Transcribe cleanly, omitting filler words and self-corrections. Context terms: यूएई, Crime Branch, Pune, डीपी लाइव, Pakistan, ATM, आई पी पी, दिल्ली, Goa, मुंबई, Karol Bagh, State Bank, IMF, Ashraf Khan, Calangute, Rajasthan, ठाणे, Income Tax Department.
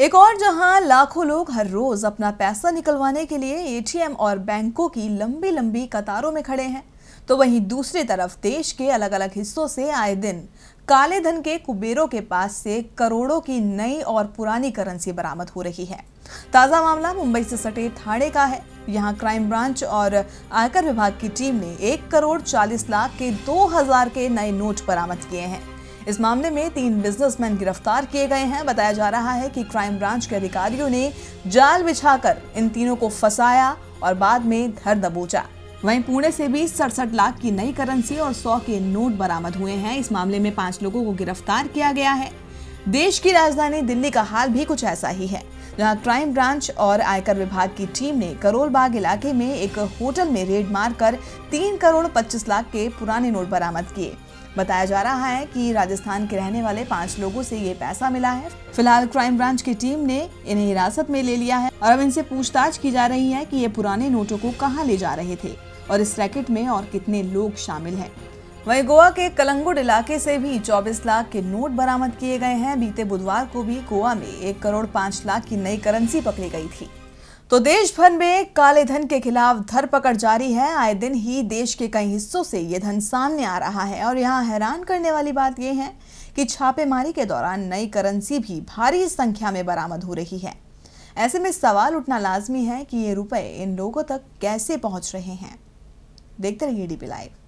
एक और जहां लाखों लोग हर रोज अपना पैसा निकलवाने के लिए एटीएम और बैंकों की लंबी लंबी कतारों में खड़े हैं, तो वहीं दूसरी तरफ देश के अलग अलग हिस्सों से आए दिन काले धन के कुबेरों के पास से करोड़ों की नई और पुरानी करेंसी बरामद हो रही है। ताज़ा मामला मुंबई से सटे थाने का है। यहां क्राइम ब्रांच और आयकर विभाग की टीम ने 1,40,00,000 के 2,000 के नए नोट बरामद किए हैं। इस मामले में 3 बिजनेसमैन गिरफ्तार किए गए हैं। बताया जा रहा है कि क्राइम ब्रांच के अधिकारियों ने जाल बिछाकर इन तीनों को फंसाया और बाद में धर दबोचा। वहीं पुणे से भी 67 लाख की नई करेंसी और 100 के नोट बरामद हुए हैं। इस मामले में 5 लोगों को गिरफ्तार किया गया है। देश की राजधानी दिल्ली का हाल भी कुछ ऐसा ही है, जहां क्राइम ब्रांच और आयकर विभाग की टीम ने करोल बाग इलाके में एक होटल में रेड मारकर 3,25,00,000 के पुराने नोट बरामद किए। बताया जा रहा है कि राजस्थान के रहने वाले 5 लोगों से ये पैसा मिला है। फिलहाल क्राइम ब्रांच की टीम ने इन्हें हिरासत में ले लिया है और अब इनसे पूछताछ की जा रही है कि ये पुराने नोटों को कहां ले जा रहे थे और इस रैकेट में और कितने लोग शामिल हैं। वहीं गोवा के कलंगुट इलाके से भी 24 लाख के नोट बरामद किए गए हैं। बीते बुधवार को भी गोवा में 1,05,00,000 की नई करेंसी पकड़ी गई थी। तो देश भर में काले धन के खिलाफ धरपकड़ जारी है। आए दिन ही देश के कई हिस्सों से ये धन सामने आ रहा है और यहाँ हैरान करने वाली बात यह है कि छापेमारी के दौरान नई करेंसी भी भारी संख्या में बरामद हो रही है। ऐसे में सवाल उठना लाजमी है कि ये रुपए इन लोगों तक कैसे पहुँच रहे हैं। देखते रहिए डीपी लाइव।